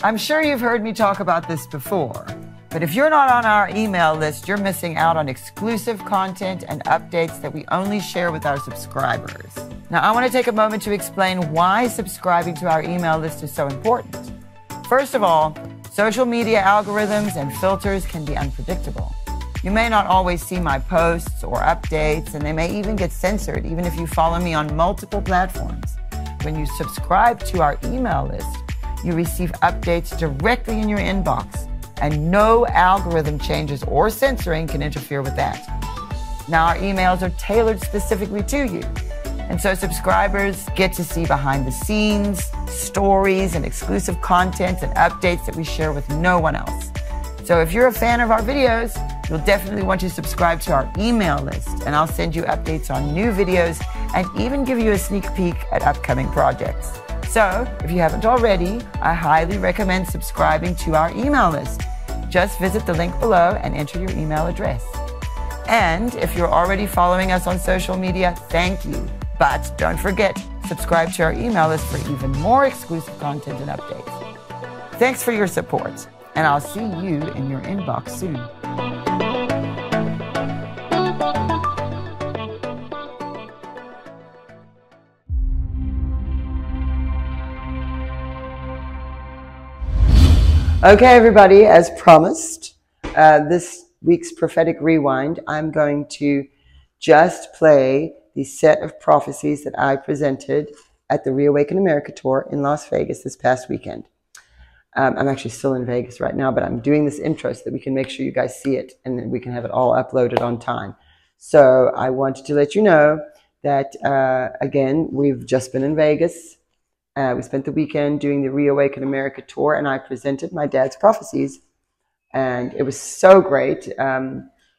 I'm sure you've heard me talk about this before, but if you're not on our email list, you're missing out on exclusive content and updates that we only share with our subscribers. Now, I want to take a moment to explain why subscribing to our email list is so important. First of all, social media algorithms and filters can be unpredictable. You may not always see my posts or updates, and they may even get censored, even if you follow me on multiple platforms. When you subscribe to our email list, you receive updates directly in your inbox, and no algorithm changes or censoring can interfere with that. Now, our emails are tailored specifically to you, and so subscribers get to see behind the scenes, stories, and exclusive content and updates that we share with no one else. So if you're a fan of our videos, you'll definitely want to subscribe to our email list, and I'll send you updates on new videos and even give you a sneak peek at upcoming projects. So, if you haven't already, I highly recommend subscribing to our email list. Just visit the link below and enter your email address. And if you're already following us on social media, thank you. But don't forget, subscribe to our email list for even more exclusive content and updates. Thanks for your support, and I'll see you in your inbox soon. Okay, everybody, as promised, this week's prophetic rewind, I'm going to just play the set of prophecies that I presented at the Reawaken America Tour in Las Vegas this past weekend. I'm actually still in Vegas right now, but I'm doing this intro so that we can make sure you guys see it and then we can have it all uploaded on time. So I wanted to let you know that, again, we've just been in Vegas. We spent the weekend doing the Reawaken America Tour, and I presented my dad's prophecies, and it was so great.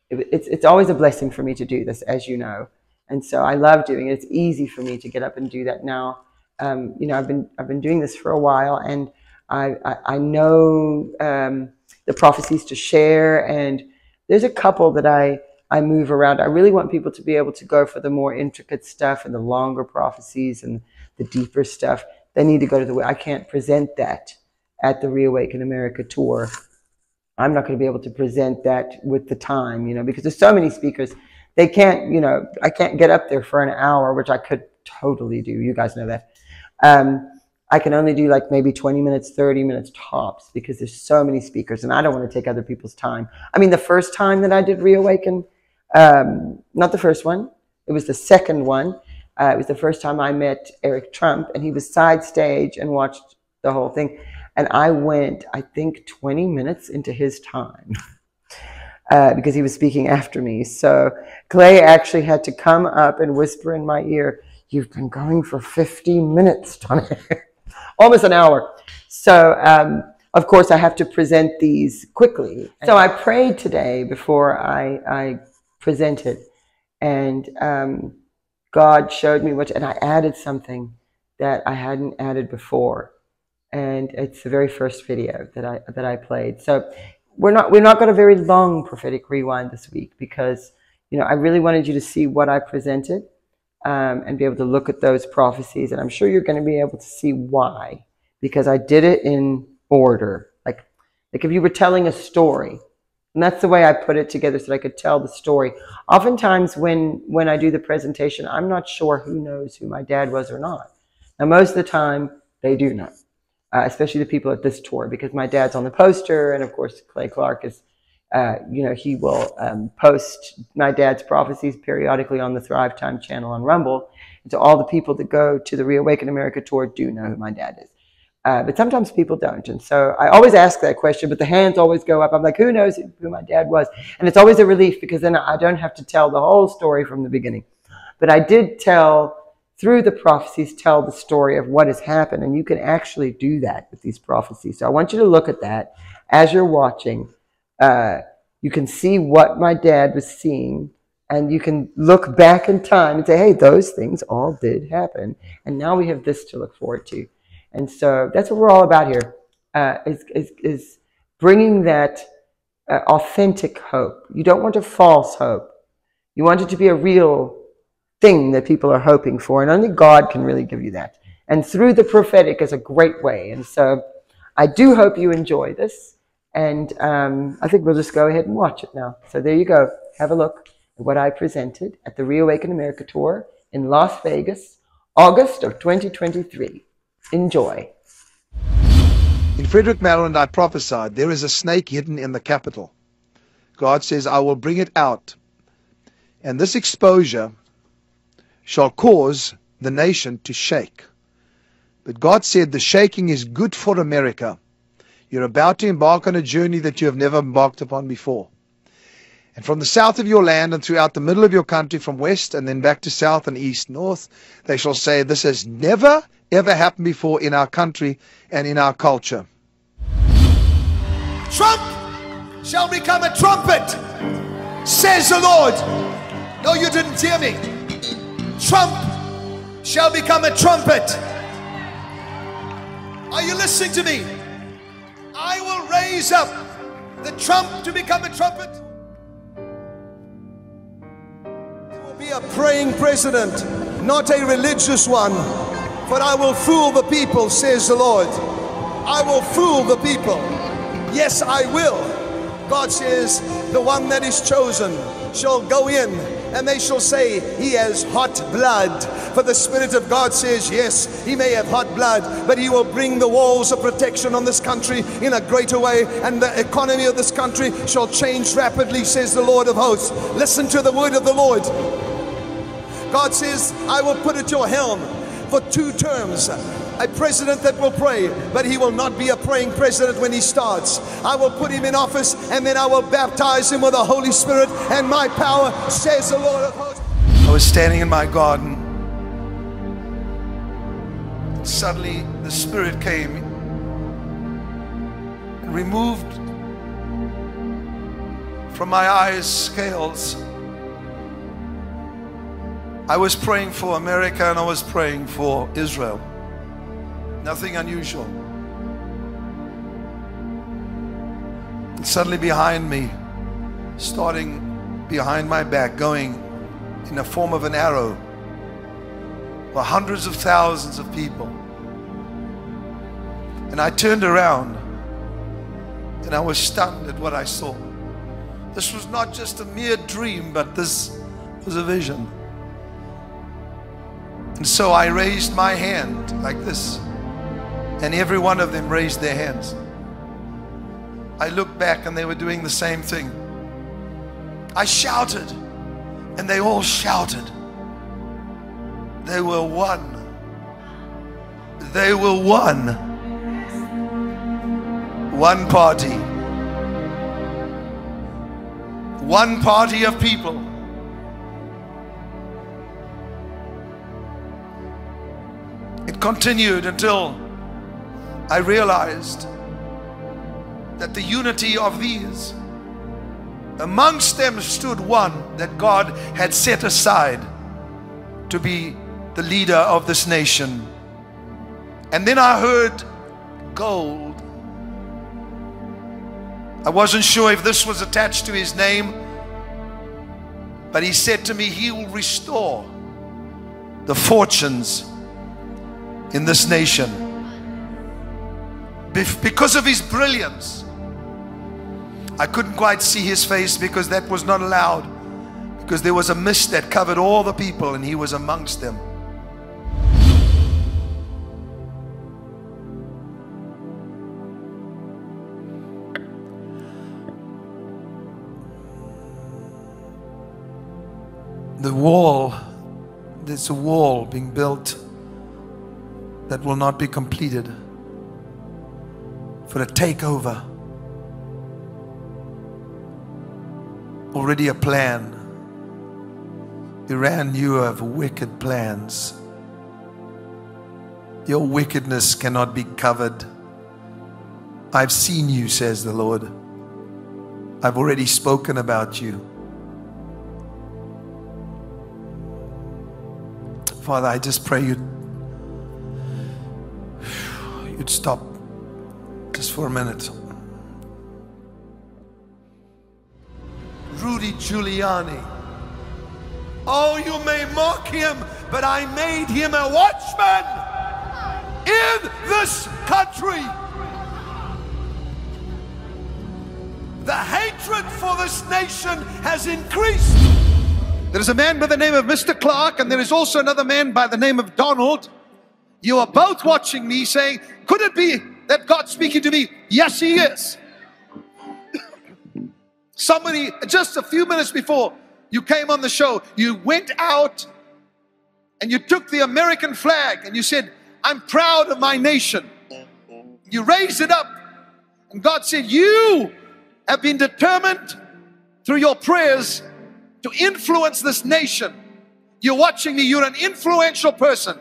It's always a blessing for me to do this, as you know, and so I love doing it. It's easy for me to get up and do that now. You know, I've been doing this for a while, and I know the prophecies to share, and there's a couple that I move around. I really want people to be able to go for the more intricate stuff and the longer prophecies and the deeper stuff. They need to go to the way. I can't present that at the Reawaken America Tour. I'm not going to be able to present that with the time, you know, because there's so many speakers. They can't, you know, I can't get up there for an hour, which I could totally do. You guys know that. I can only do like maybe 20 minutes, 30 minutes tops, because there's so many speakers, and I don't want to take other people's time. I mean, the first time that I did Reawaken, not the first one, it was the second one. It was the first time I met Eric Trump, and he was side stage and watched the whole thing. And I went, I think, 20 minutes into his time because he was speaking after me. So Clay actually had to come up and whisper in my ear, "You've been going for 50 minutes, Tony." Almost an hour. So, of course, I have to present these quickly. So I prayed today before I presented, and God showed me what, and I added something that I hadn't added before, and it's the very first video that I played. So we're not got a very long prophetic rewind this week, because, you know, I really wanted you to see what I presented and be able to look at those prophecies, and I'm sure you're going to be able to see why, because I did it in order, like if you were telling a story. And that's the way I put it together so that I could tell the story. Oftentimes when I do the presentation, I'm not sure who knows who my dad was or not. Now, most of the time, they do know, especially the people at this tour, because my dad's on the poster. And, of course, Clay Clark is, you know, he will post my dad's prophecies periodically on the Thrive Time channel on Rumble. And so all the people that go to the Reawaken America Tour do know who my dad is. But sometimes people don't. And so I always ask that question, but the hands always go up. I'm like, who knows who my dad was? And it's always a relief, because then I don't have to tell the whole story from the beginning. But I did tell, through the prophecies, tell the story of what has happened. And you can actually do that with these prophecies. So I want you to look at that as you're watching. You can see what my dad was seeing. And you can look back in time and say, hey, those things all did happen. And now we have this to look forward to. And so that's what we're all about here, is bringing that authentic hope. You don't want a false hope. You want it to be a real thing that people are hoping for, and only God can really give you that. And through the prophetic is a great way. And so I do hope you enjoy this, and I think we'll just go ahead and watch it now. So there you go. Have a look at what I presented at the Reawaken America Tour in Las Vegas, August of 2023. Enjoy. In Frederick, Maryland, I prophesied, there is a snake hidden in the Capitol. God says, I will bring it out. And this exposure shall cause the nation to shake. But God said the shaking is good for America. You're about to embark on a journey that you have never embarked upon before. And from the south of your land and throughout the middle of your country, from west and then back to south and east, north, they shall say, this has never, ever happened before in our country and in our culture. Trump shall become a trumpet, says the Lord. No, you didn't hear me. Trump shall become a trumpet. Are you listening to me? I will raise up the Trump to become a trumpet. He will be a praying president, not a religious one. For I will fool the people, says the Lord. I will fool the people. Yes, I will. God says, the one that is chosen shall go in, and they shall say, he has hot blood. For the Spirit of God says, yes, he may have hot blood, but he will bring the walls of protection on this country in a greater way, and the economy of this country shall change rapidly, says the Lord of hosts. Listen to the word of the Lord. God says, I will put at your helm for 2 terms. A president that will pray, but he will not be a praying president when he starts. I will put him in office, and then I will baptize him with the Holy Spirit and my power, says the Lord of hosts. I was standing in my garden. Suddenly the Spirit came and removed from my eyes scales. I was praying for America, and I was praying for Israel. Nothing unusual. And suddenly behind me, starting behind my back, going in the form of an arrow, were hundreds of thousands of people. And I turned around, and I was stunned at what I saw. This was not just a mere dream, but this was a vision. And so I raised my hand like this. And every one of them raised their hands. I looked back, and they were doing the same thing. I shouted, and they all shouted. They were one. They were one. One party. One party of people. It continued until I realized that the unity of these, amongst them stood one that God had set aside to be the leader of this nation. And then I heard gold. I wasn't sure if this was attached to his name, but he said to me, he will restore the fortunes in this nation. Because of his brilliance, I couldn't quite see his face because that was not allowed, because there was a mist that covered all the people, and he was amongst them. The wall, there's a wall being built that will not be completed. For a takeover. Already a plan. Iran, you have wicked plans. Your wickedness cannot be covered. I've seen you, says the Lord. I've already spoken about you. Father, I just pray you'd stop just for a minute. Rudy Giuliani. Oh, you may mock him, but I made him a watchman in this country. The hatred for this nation has increased. There is a man by the name of Mr. Clark, and there is also another man by the name of Donald. You are both watching me saying, could it be that God's speaking to me? Yes, He is. Somebody, just a few minutes before you came on the show, you went out and you took the American flag and you said, I'm proud of my nation. You raised it up, and God said, you have been determined through your prayers to influence this nation. You're watching me. You're an influential person.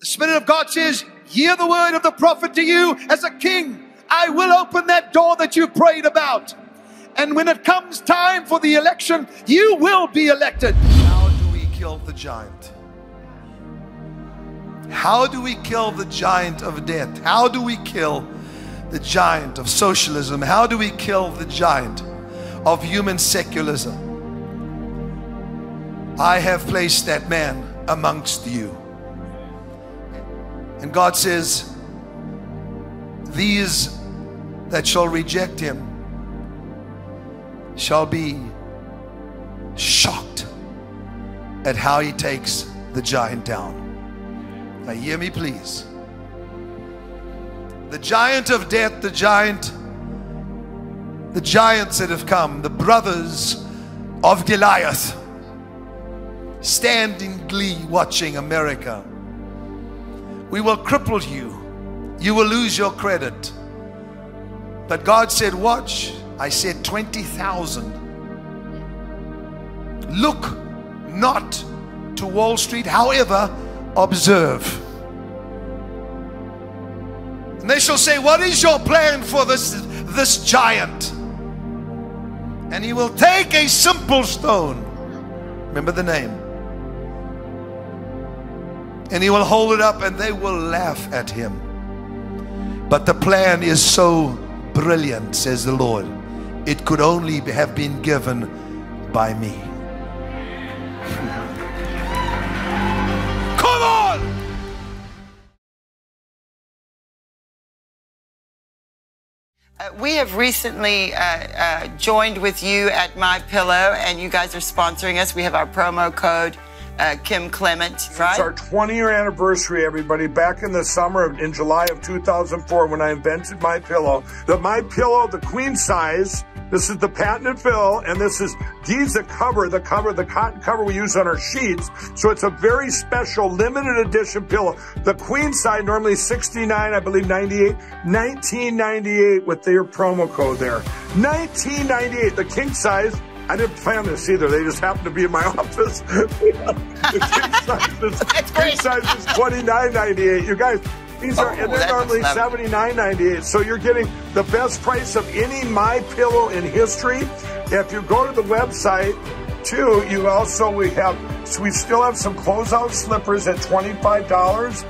The Spirit of God says, hear the word of the prophet to you as a king. I will open that door that you prayed about. And when it comes time for the election, you will be elected. How do we kill the giant? How do we kill the giant of death? How do we kill the giant of socialism? How do we kill the giant of human secularism? I have placed that man amongst you. And God says, these that shall reject him shall be shocked at how he takes the giant down. Now hear me, please. The giant of death, the giants that have come, the brothers of Goliath, stand in glee watching America. We will cripple you. You will lose your credit. But God said, watch. I said 20,000. Look not to Wall Street, however, observe. And they shall say, what is your plan for this giant? And he will take a simple stone, remember the name, and he will hold it up, and they will laugh at him. But the plan is so brilliant, says the Lord, it could only have been given by me. We have recently joined with you at My Pillow, and you guys are sponsoring us. We have our promo code, Kim Clement, right? It's our 20-year anniversary, everybody. Back in the summer, in July of 2004, when I invented My Pillow, the queen size. This is the patented fill, and this is the cotton cover we use on our sheets. So it's a very special limited edition pillow. The queen side, normally $69, I believe $98, $19.98 with their promo code there. $19.98, the king size. I didn't plan this either. They just happened to be in my office. The king size is $29.98. You guys, these are, and they're normally $79.98. So you're getting the best price of any My Pillow in history. If you go to the website, too, you also, we still have some closeout slippers at $25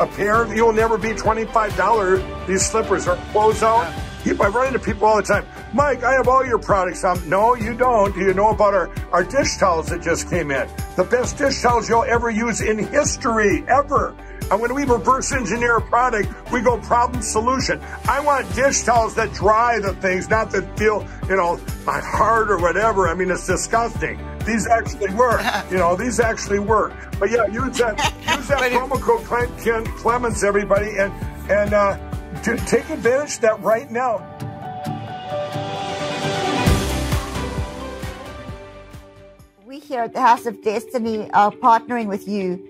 a pair. You'll never be $25. These slippers are closeout. I run into people all the time. Mike, I have all your products. No, you don't. Do you know about our dish towels that just came in? The best dish towels you'll ever use in history, ever. And when we reverse engineer a product, we go problem solution. I want dish towels that dry the things, not that feel, you know, my heart or whatever. I mean, it's disgusting. These actually work. You know, these actually work. But yeah, use that promo code Clements, everybody, and to take advantage of that right now. We here at the House of Destiny are partnering with you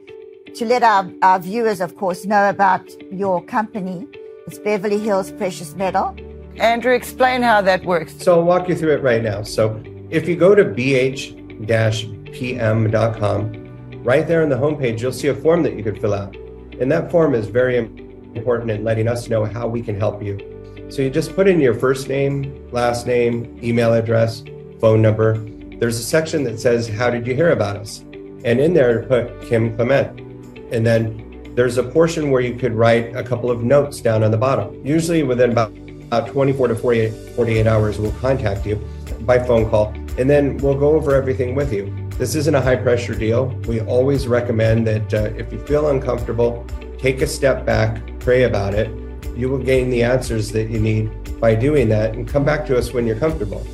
to let our viewers, of course, know about your company. It's Beverly Hills Precious Metal. Andrew, explain how that works. So I'll walk you through it right now. So if you go to bh-pm.com, right there on the homepage, you'll see a form that you could fill out. And that form is very important in letting us know how we can help you. So you just put in your first name, last name, email address, phone number. There's a section that says, how did you hear about us? And in there, put Kim Clement. And then there's a portion where you could write a couple of notes down on the bottom. Usually within about 24 to 48 hours, we'll contact you by phone call, and then we'll go over everything with you. This isn't a high pressure deal. We always recommend that if you feel uncomfortable, take a step back, pray about it. You will gain the answers that you need by doing that, and come back to us when you're comfortable.